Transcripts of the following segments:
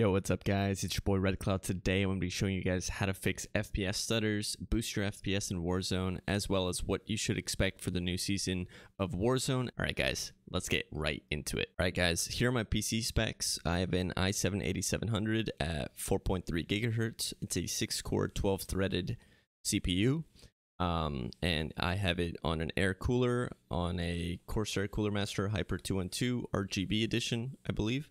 Yo, what's up guys, it's your boy Red Cloud. Today I'm going to be showing you guys how to fix FPS stutters, boost your FPS in Warzone, as well as what you should expect for the new season of Warzone. Alright guys, let's get right into it. Alright guys, here are my PC specs. I have an i7-8700 at 4.3 gigahertz. It's a 6-core, 12-threaded CPU. And I have it on an air cooler, on a Corsair CoolerMaster Hyper 212 RGB edition, I believe.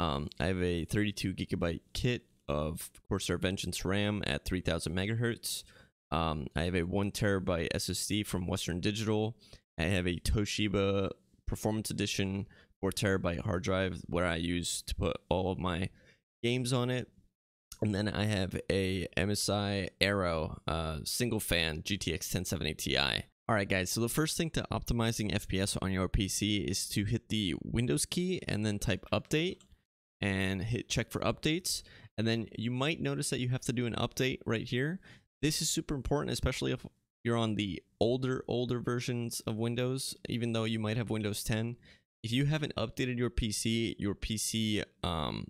I have a 32 gigabyte kit of Corsair Vengeance RAM at 3000 megahertz. I have a 1 terabyte SSD from Western Digital. I have a Toshiba Performance Edition 4 terabyte hard drive where I use to put all of my games on it. And then I have a MSI Aero single fan GTX 1070 Ti. Alright guys, so the first thing to optimizing FPS on your PC is to hit the Windows key and then type update and hit check for updates. And then you might notice that you have to do an update right here. This is super important, especially if you're on the older versions of Windows, even though you might have Windows 10. If you haven't updated your PC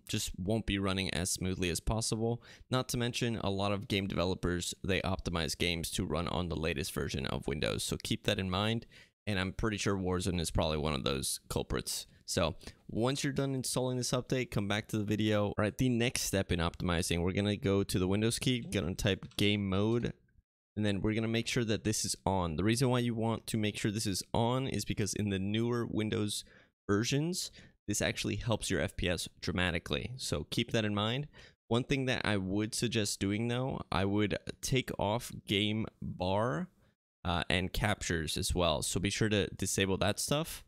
just won't be running as smoothly as possible. Not to mention, a lot of game developers, they optimize games to run on the latest version of Windows. So keep that in mind. And I'm pretty sure Warzone is probably one of those culprits. So once you're done installing this update, come back to the video. All right, the next step in optimizing, we're going to go to the Windows key, going to type game mode, and then we're going to make sure that this is on. The reason why you want to make sure this is on is because in the newer Windows versions, this actually helps your FPS dramatically. So keep that in mind. One thing that I would suggest doing though, I would take off game bar and captures as well. So be sure to disable that stuff.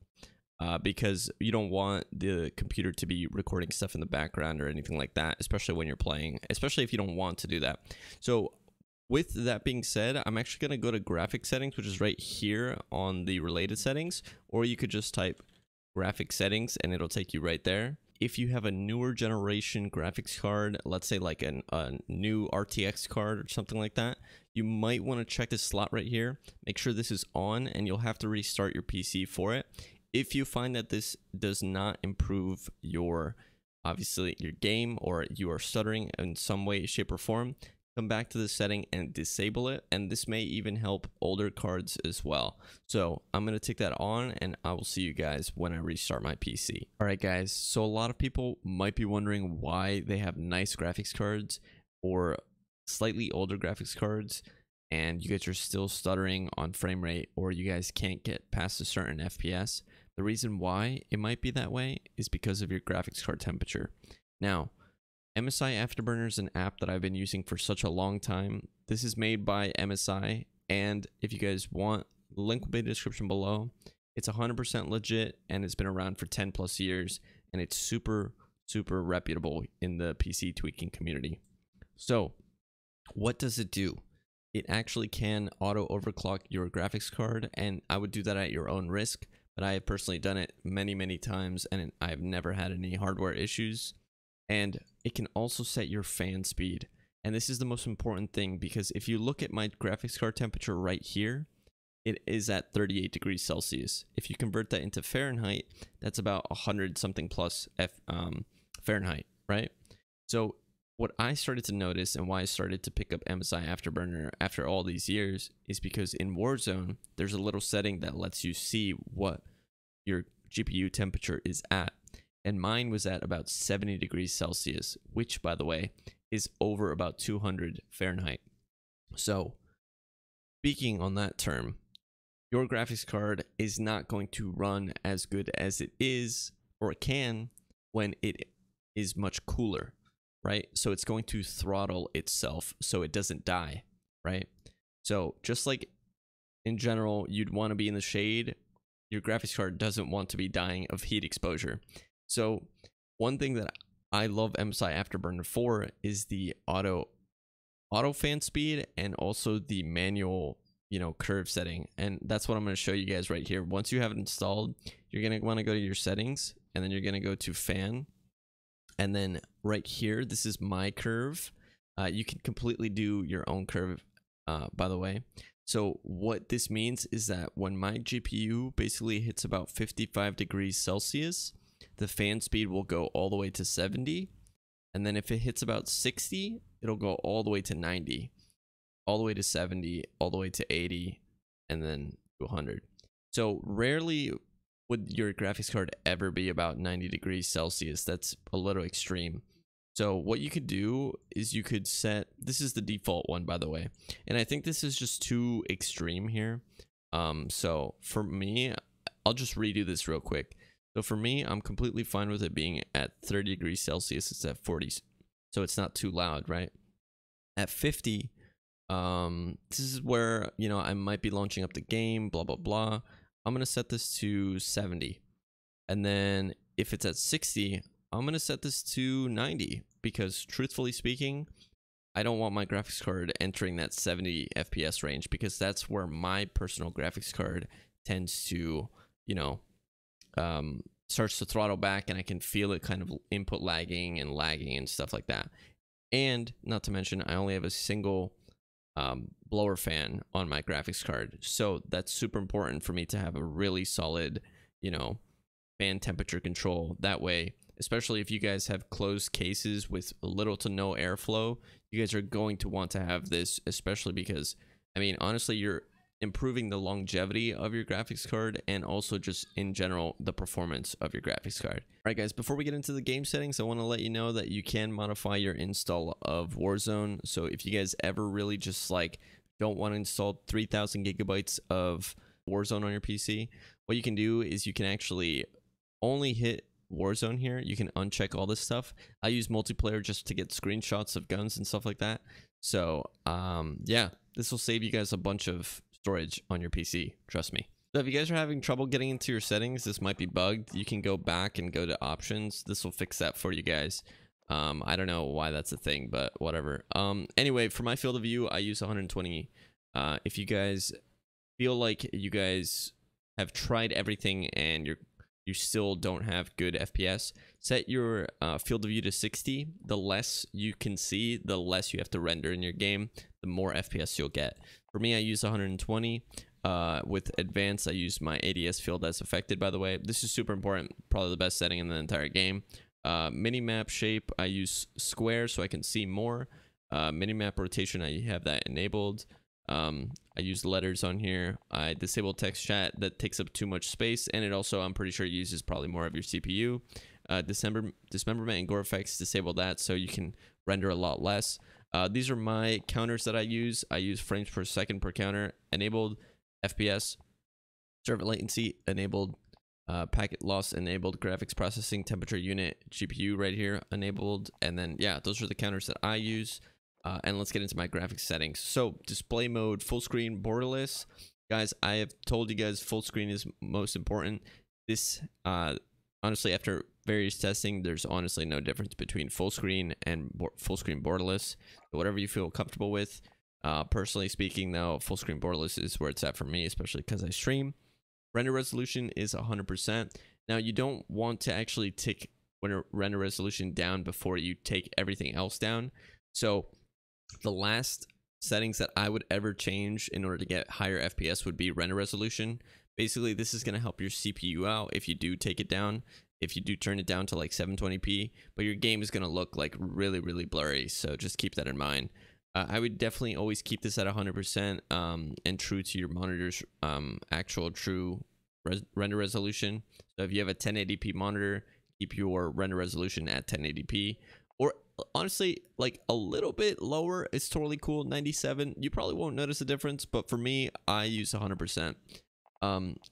Because you don't want the computer to be recording stuff in the background or anything like that, especially when you're playing, especially if you don't want to do that. So with that being said, I'm actually going to go to graphic settings, which is right here on the related settings, or you could just type graphic settings and it'll take you right there. If you have a newer generation graphics card, let's say like a new RTX card or something like that, you might want to check this slot right here. Make sure this is on and you'll have to restart your PC for it. If you find that this does not improve your, obviously, your game, or you are stuttering in some way, shape, or form, come back to the setting and disable it. And this may even help older cards as well. So I'm going to take that on and I will see you guys when I restart my PC. All right, guys. So a lot of people might be wondering why they have nice graphics cards or slightly older graphics cards, and you guys are still stuttering on frame rate, or you guys can't get past a certain FPS. The reason why it might be that way is because of your graphics card temperature. Now, MSI Afterburner is an app that I've been using for such a long time. This is made by MSI, and if you guys want, the link will be in the description below. It's 100% legit, and it's been around for 10 plus years, and it's super reputable in the PC tweaking community. So, what does it do? It actually can auto overclock your graphics card, and I would do that at your own risk, but I have personally done it many times and I've never had any hardware issues. And it can also set your fan speed, and this is the most important thing, because if you look at my graphics card temperature right here, it is at 38 degrees Celsius. If you convert that into Fahrenheit, that's about 100 something plus Fahrenheit, right? So what I started to notice, and why I started to pick up MSI Afterburner after all these years, is because in Warzone, there's a little setting that lets you see what your GPU temperature is at. And mine was at about 70 degrees Celsius, which, by the way, is over about 200 Fahrenheit. So, speaking on that term, your graphics card is not going to run as good as it is, or it can, when it is much cooler. Right? So it's going to throttle itself so it doesn't die, right? So just like in general, you'd want to be in the shade, your graphics card doesn't want to be dying of heat exposure. So one thing that I love MSI Afterburner for is the auto fan speed, and also the manual, curve setting. And that's what I'm going to show you guys right here. Once you have it installed, you're going to want to go to your settings, and then you're going to go to fan. And then right here, this is my curve. You can completely do your own curve, by the way. So what this means is that when my GPU basically hits about 55 degrees Celsius, the fan speed will go all the way to 70. And then if it hits about 60, it'll go all the way to 90, all the way to 70, all the way to 80, and then to 100. So rarely would your graphics card ever be about 90 degrees Celsius. That's a little extreme. So what you could do is you could set, this is the default one, by the way, and I think this is just too extreme here. So for me, I'll just redo this real quick. So for me, I'm completely fine with it being at 30 degrees Celsius. It's at 40, so it's not too loud, right? At 50, this is where, you know, I might be launching up the game, blah, blah, blah. I'm going to set this to 70. And then if it's at 60, I'm going to set this to 90, because truthfully speaking, I don't want my graphics card entering that 70 FPS range, because that's where my personal graphics card tends to, you know, starts to throttle back, and I can feel it kind of input lagging and stuff like that. And not to mention, I only have a single blower fan on my graphics card, so that's super important for me to have a really solid, you know, fan temperature control. That way, especially if you guys have closed cases with little to no airflow, you guys are going to want to have this, especially because, I mean, honestly, you're improving the longevity of your graphics card, and also just in general the performance of your graphics card. All right guys, before we get into the game settings, I want to let you know that you can modify your install of Warzone. So if you guys ever really just like don't want to install 3000 gigabytes of Warzone on your PC, what you can do is you can actually only hit Warzone here. You can uncheck all this stuff. I use multiplayer just to get screenshots of guns and stuff like that. So yeah, this will save you guys a bunch of storage on your PC, trust me. So if you guys are having trouble getting into your settings, this might be bugged. You can go back and go to options. This will fix that for you guys. I don't know why that's a thing, but whatever. Anyway, for my field of view, I use 120. If you guys feel like you guys have tried everything and you still don't have good FPS, set your field of view to 60. The less you can see, the less you have to render in your game, the more FPS you'll get. For me, I use 120. With advanced, I use my ADS field as affected, by the way. This is super important, probably the best setting in the entire game. Minimap shape, I use square so I can see more. Minimap rotation, I have that enabled. I use letters on here. I disable text chat, that takes up too much space, and it also, I'm pretty sure, uses probably more of your CPU. Dismemberment and gore effects, disable that so you can render a lot less. These are my counters that I use. I use frames per second per counter, enabled. FPS, server latency, enabled. Packet loss, enabled. Graphics processing, temperature unit, GPU right here, enabled. And then, yeah, those are the counters that I use. And let's get into my graphics settings. So display mode, full screen, borderless. Guys, I have told you guys full screen is most important. This, honestly, after various testing, there's honestly no difference between full screen and full screen borderless. So whatever you feel comfortable with. Personally speaking, though, full screen borderless is where it's at for me, especially because I stream. Render resolution is 100%. Now, you don't want to actually tick render resolution down before you take everything else down. So the last settings that I would ever change in order to get higher FPS would be render resolution. Basically, this is going to help your CPU out if you do take it down. If you do turn it down to like 720p, but your game is going to look like really, really blurry. So just keep that in mind. I would definitely always keep this at 100% and true to your monitor's actual true render resolution. So if you have a 1080p monitor, keep your render resolution at 1080p, or honestly, like a little bit lower. It's totally cool. 97, you probably won't notice a difference, but for me, I use 100%.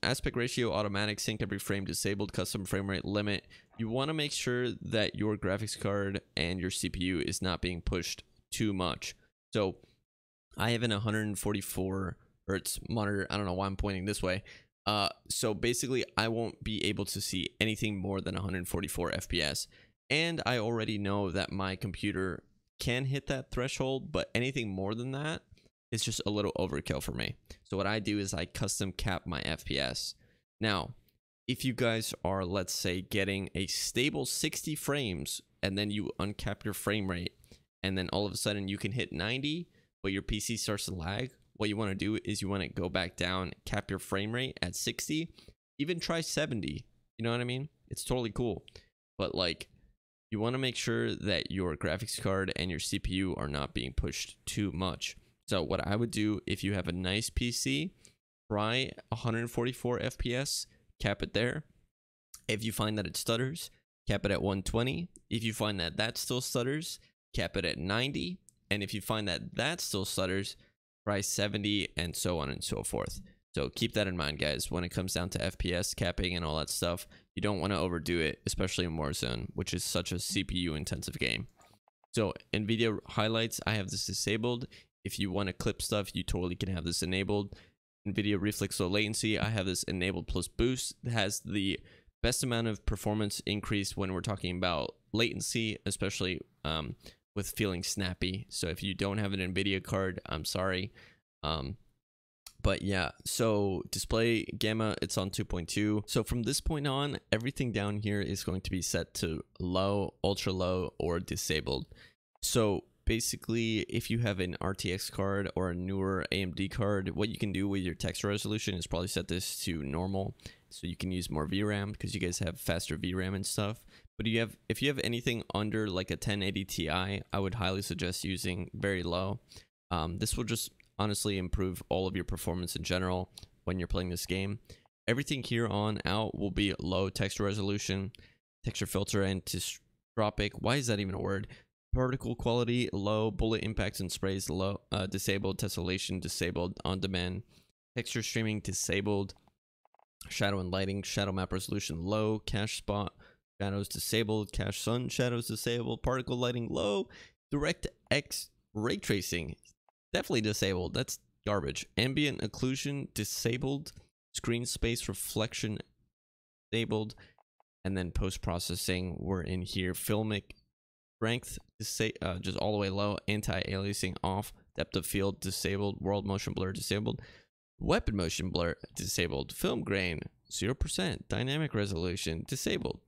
Aspect ratio, automatic, sync every frame, disabled, custom frame rate limit. You want to make sure that your graphics card and your CPU is not being pushed too much. So I have an 144 Hertz monitor. I don't know why I'm pointing this way. So basically, I won't be able to see anything more than 144 FPS. And I already know that my computer can hit that threshold, but anything more than that is just a little overkill for me. So what I do is I custom cap my FPS. Now, if you guys are, let's say, getting a stable 60 frames, and then you uncap your frame rate, and then all of a sudden you can hit 90, but your PC starts to lag, what you want to do is you want to go back down, cap your frame rate at 60, even try 70. You know what I mean? It's totally cool. But like, you want to make sure that your graphics card and your CPU are not being pushed too much. So what I would do, if you have a nice PC, try 144 FPS, cap it there. If you find that it stutters, cap it at 120. If you find that that still stutters, cap it at 90. And if you find that that still stutters, try 70 and so on and so forth. So keep that in mind, guys, when it comes down to FPS capping and all that stuff. You don't want to overdo it, especially in Warzone, which is such a CPU intensive game. So NVIDIA highlights, I have this disabled. If you want to clip stuff, you totally can have this enabled. NVIDIA reflex low latency, I have this enabled plus boost. That has the best amount of performance increase when we're talking about latency, especially with feeling snappy. So if you don't have an NVIDIA card, I'm sorry. But yeah, so display gamma, it's on 2.2. So from this point on, everything down here is going to be set to low, ultra low, or disabled. So basically, if you have an RTX card or a newer AMD card, what you can do with your texture resolution is probably set this to normal, so you can use more VRAM because you guys have faster VRAM and stuff. But if you have anything under like a 1080 Ti, I would highly suggest using very low. This will just honestly improve all of your performance in general when you're playing this game. Everything here on out will be low texture resolution, texture filter anisotropic. Why is that even a word? Particle quality low, bullet impacts and sprays low, disabled, tessellation disabled, on demand, texture streaming disabled, shadow and lighting, shadow map resolution low, cache spot shadows disabled, cache sun shadows disabled, particle lighting low, DirectX ray tracing definitely disabled, that's garbage, ambient occlusion disabled, screen space reflection disabled, and then post-processing, we're in here, filmic strength just all the way low, anti-aliasing off, depth of field disabled, world motion blur disabled, weapon motion blur disabled, film grain 0%, dynamic resolution disabled.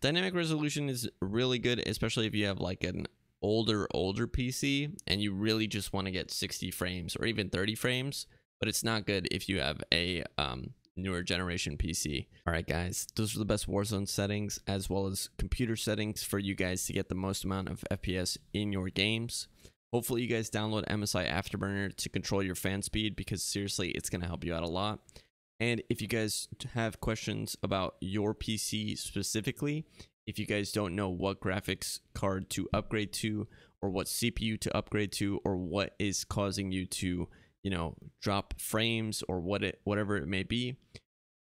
Dynamic resolution is really good, especially if you have like an older PC and you really just want to get 60 frames or even 30 frames, but it's not good if you have a newer generation PC. All right, guys, those are the best Warzone settings as well as computer settings for you guys to get the most amount of FPS in your games. Hopefully you guys download MSI Afterburner to control your fan speed, because seriously, it's going to help you out a lot. And if you guys have questions about your PC specifically, if you guys don't know what graphics card to upgrade to, or what CPU to upgrade to, or what is causing you to, you know, drop frames or whatever it may be,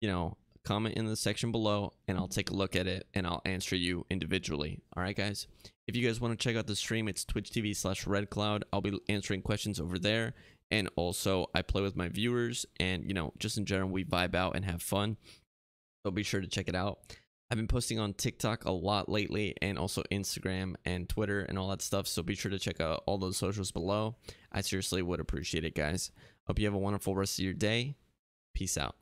you know, comment in the section below and I'll take a look at it and I'll answer you individually. All right, guys, if you guys want to check out the stream, it's twitch.tv/redcloud. I'll be answering questions over there. And also I play with my viewers and, you know, just in general, we vibe out and have fun. So be sure to check it out. I've been posting on TikTok a lot lately, and also Instagram and Twitter and all that stuff. So be sure to check out all those socials below. I seriously would appreciate it, guys. Hope you have a wonderful rest of your day. Peace out.